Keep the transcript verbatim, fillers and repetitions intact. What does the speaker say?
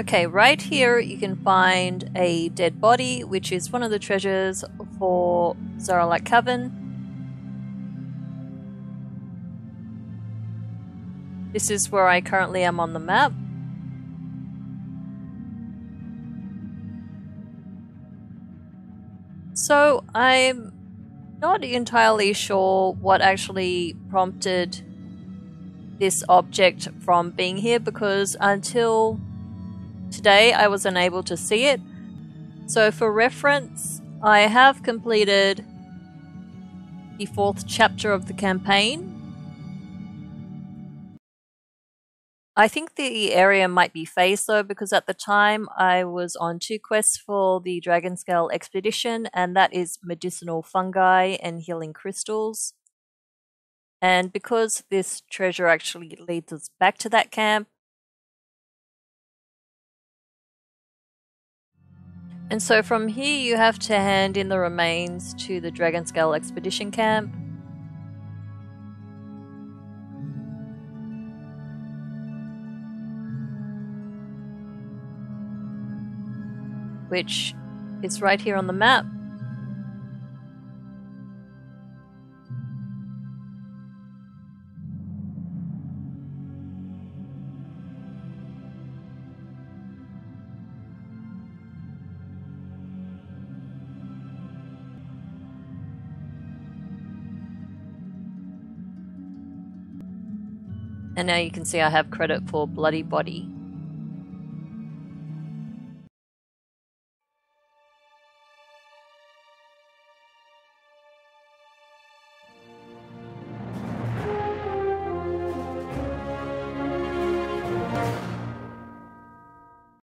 Okay, right here you can find a dead body, which is one of the treasures for Zaralek Cavern. This is where I currently am on the map. So I'm not entirely sure what actually prompted this object from being here, because until today I was unable to see it. So for reference, I have completed the fourth chapter of the campaign. I think the area might be phased though, because at the time I was on two quests for the Dragonscale Expedition, and that is medicinal fungi and healing crystals. And because this treasure actually leads us back to that camp. And so from here you have to hand in the remains to the Dragonscale Expedition camp. Which is right here on the map. And now you can see I have credit for Bloody Body.